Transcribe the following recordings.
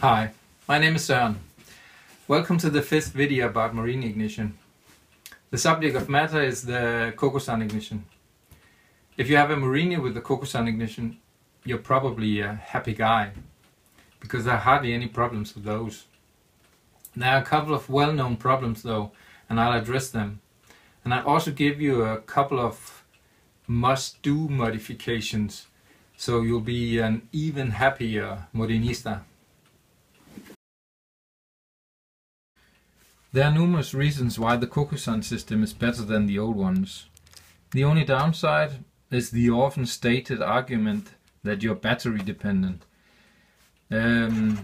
Hi, my name is Søren. Welcome to the fifth video about Morini ignition. The subject of matter is the Kokusan ignition. If you have a Morini with the Kokusan ignition, you're probably a happy guy, because there are hardly any problems with those. There are a couple of well-known problems though, and I'll address them. And I'll also give you a couple of must-do modifications, so you'll be an even happier Morinista. There are numerous reasons why the Kokusan system is better than the old ones. The only downside is the often stated argument that you're battery dependent. With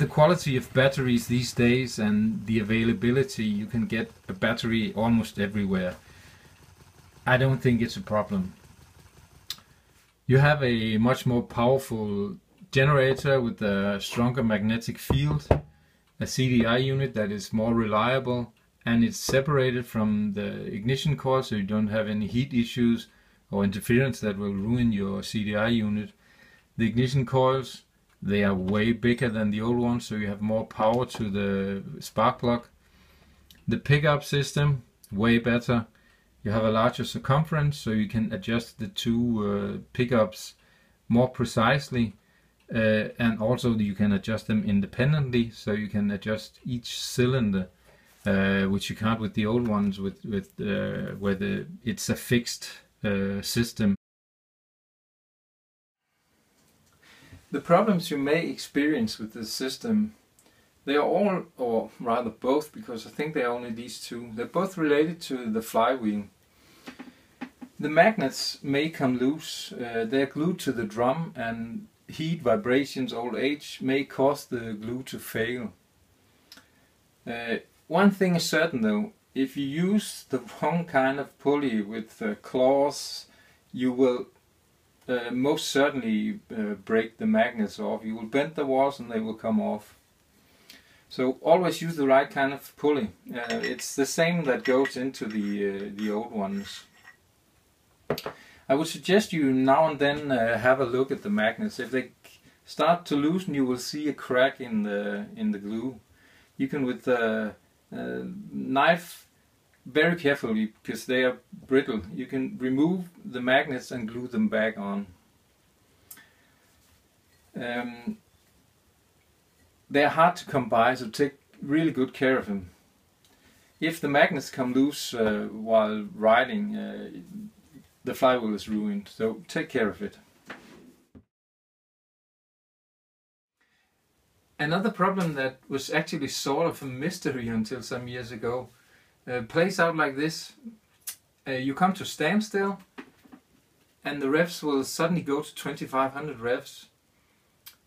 the quality of batteries these days and the availability, you can get a battery almost everywhere. I don't think it's a problem. You have a much more powerful generator with a stronger magnetic field, a CDI unit that is more reliable, and it's separated from the ignition core, so you don't have any heat issues or interference that will ruin your CDI unit. The ignition coils, they are way bigger than the old ones, so you have more power to the spark plug. The pickup system, way better. You have a larger circumference, so you can adjust the two pickups more precisely. And also you can adjust them independently, so you can adjust each cylinder, which you can't with the old ones, where it's a fixed system. The problems you may experience with this system, they are all, or rather both, because I think they are only these two, they're both related to the flywheel. The magnets may come loose, they're glued to the drum, and heat, vibrations, old age may cause the glue to fail. One thing is certain though, if you use the wrong kind of pulley with claws, you will most certainly break the magnets off. You will bend the walls and they will come off. So always use the right kind of pulley. It's the same that goes into the old ones. I would suggest you now and then have a look at the magnets. If they start to loosen, you will see a crack in the glue. You can, with the knife, very carefully, because they are brittle, you can remove the magnets and glue them back on. They are hard to come by, so take really good care of them. If the magnets come loose while riding, the flywheel is ruined, so take care of it. Another problem that was actually sort of a mystery until some years ago plays out like this. You come to standstill and the revs will suddenly go to 2500 revs.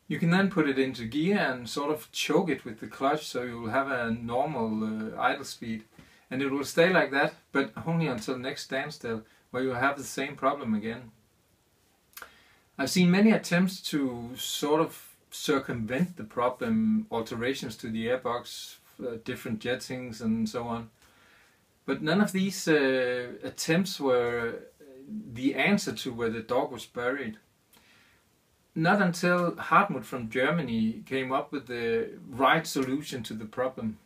You can then put it into gear and sort of choke it with the clutch, so you will have a normal idle speed, and it will stay like that, but only until next standstill, where you have the same problem again. I've seen many attempts to sort of circumvent the problem, alterations to the airbox, different jettings and so on. But none of these attempts were the answer to where the dog was buried. Not until Hartmut from Germany came up with the right solution to the problem.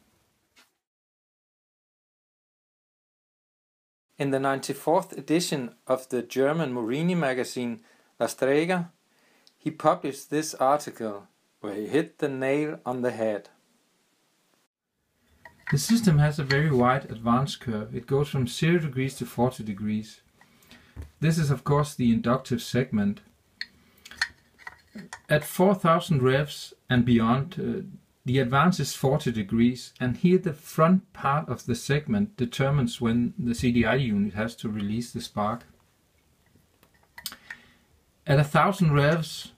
In the 94th edition of the German Morini magazine La Strega, he published this article where he hit the nail on the head. The system has a very wide advance curve. It goes from 0 degrees to 40 degrees. This is of course the inductive segment. At 4000 revs and beyond, the advance is 40 degrees, and here the front part of the segment determines when the CDI unit has to release the spark. At 1000 revs,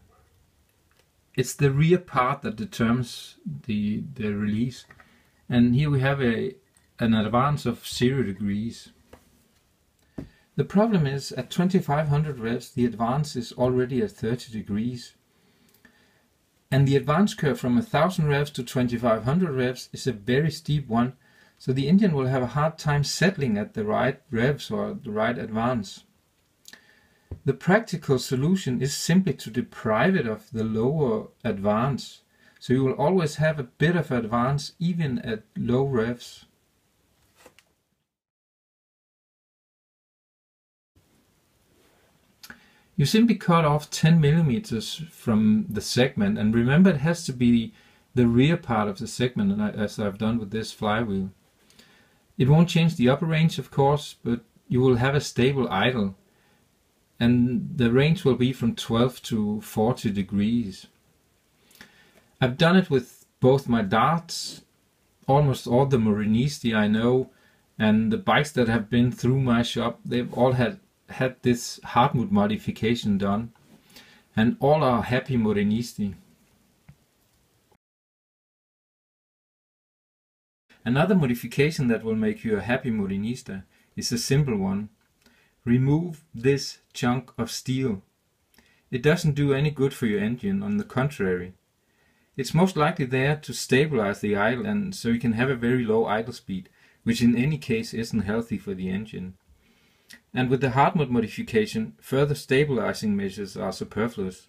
it's the rear part that determines the release, and here we have an advance of 0 degrees. The problem is, at 2500 revs, the advance is already at 30 degrees. And the advance curve from 1000 revs to 2500 revs is a very steep one, so the engine will have a hard time settling at the right revs or the right advance. The practical solution is simply to deprive it of the lower advance, so you will always have a bit of advance even at low revs. You simply cut off 10 millimeters from the segment, and remember it has to be the rear part of the segment, and as I've done with this flywheel. It won't change the upper range, of course, but you will have a stable idle, and the range will be from 12 to 40 degrees. I've done it with both my darts, almost all the Morinista I know, and the bikes that have been through my shop, they've all had this Hartmut modification done, and all are happy Morinisti. Another modification that will make you a happy Morinista is a simple one. Remove this chunk of steel. It doesn't do any good for your engine, on the contrary. It's most likely there to stabilize the idle, and so you can have a very low idle speed, which in any case isn't healthy for the engine. And with the Hartmut modification, further stabilizing measures are superfluous.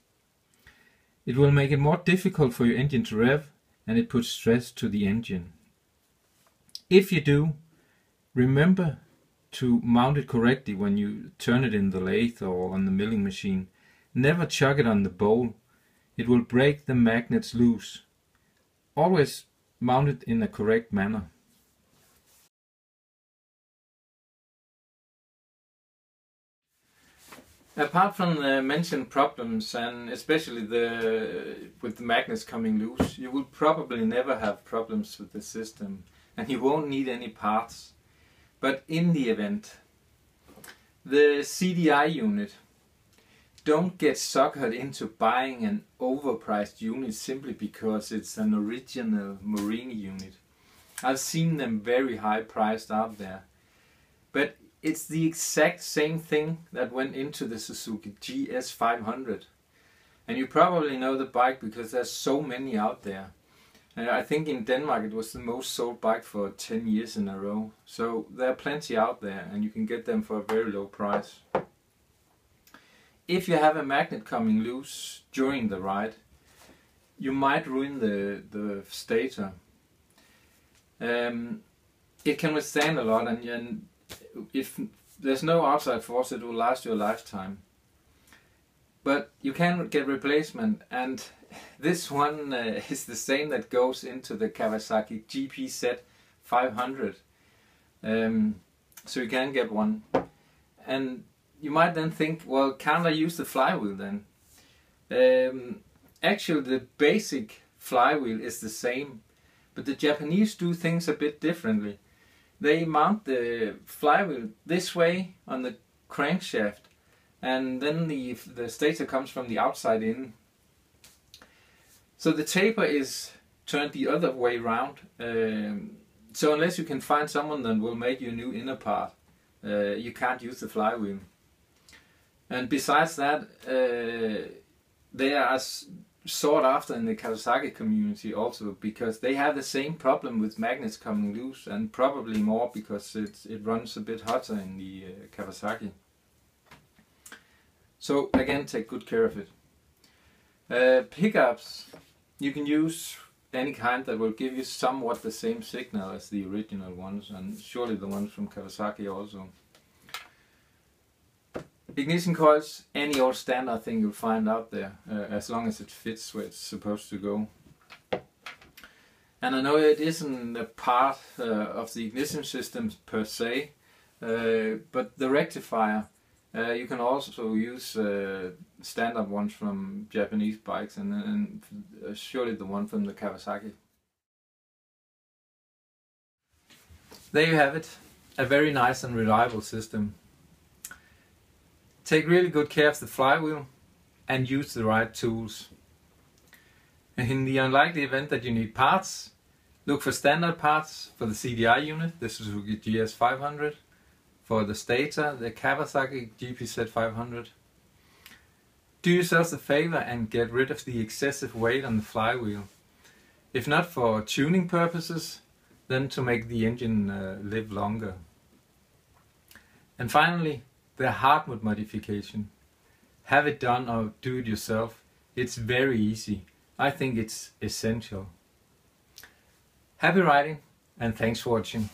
It will make it more difficult for your engine to rev, and it puts stress to the engine. If you do, remember to mount it correctly when you turn it in the lathe or on the milling machine. Never chuck it on the bowl. It will break the magnets loose. Always mount it in a correct manner. Apart from the mentioned problems, and especially with the magnets coming loose, you will probably never have problems with the system, and you won't need any parts. But in the event, the CDI unit, don't get suckered into buying an overpriced unit simply because it's an original Morini unit. I've seen them very high priced out there. But it's the exact same thing that went into the Suzuki GS 500. And you probably know the bike because there's so many out there. And I think in Denmark it was the most sold bike for 10 years in a row. So there are plenty out there, and you can get them for a very low price. If you have a magnet coming loose during the ride, you might ruin the stator. It can withstand a lot, and if there's no outside force, it will last you a lifetime. But you can get replacement, and this one is the same that goes into the Kawasaki GPZ 500. So you can get one. And you might then think, well, can't I use the flywheel then? Actually, the basic flywheel is the same, but the Japanese do things a bit differently. They mount the flywheel this way on the crankshaft, and then the stator comes from the outside in. So the taper is turned the other way round. So unless you can find someone that will make you a new inner part, you can't use the flywheel. And besides that, they are sought after in the Kawasaki community also, because they have the same problem with magnets coming loose, and probably more because it runs a bit hotter in the Kawasaki. So again, take good care of it. Pickups, you can use any kind that will give you somewhat the same signal as the original ones, and surely the ones from Kawasaki also. Ignition coils, any old standard thing you'll find out there, as long as it fits where it's supposed to go. And I know it isn't a part of the ignition systems per se, but the rectifier, you can also use standard ones from Japanese bikes, and surely the one from the Kawasaki. There you have it, a very nice and reliable system. Take really good care of the flywheel and use the right tools. In the unlikely event that you need parts, look for standard parts for the CDI unit, the Suzuki GS 500, for the stator, the Kawasaki GPZ 500. Do yourselves a favor and get rid of the excessive weight on the flywheel. If not for tuning purposes, then to make the engine live longer. And finally, the Hartmut modification. have it done or do it yourself. It's very easy. I think it's essential. Happy riding, and thanks for watching.